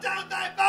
down thy back.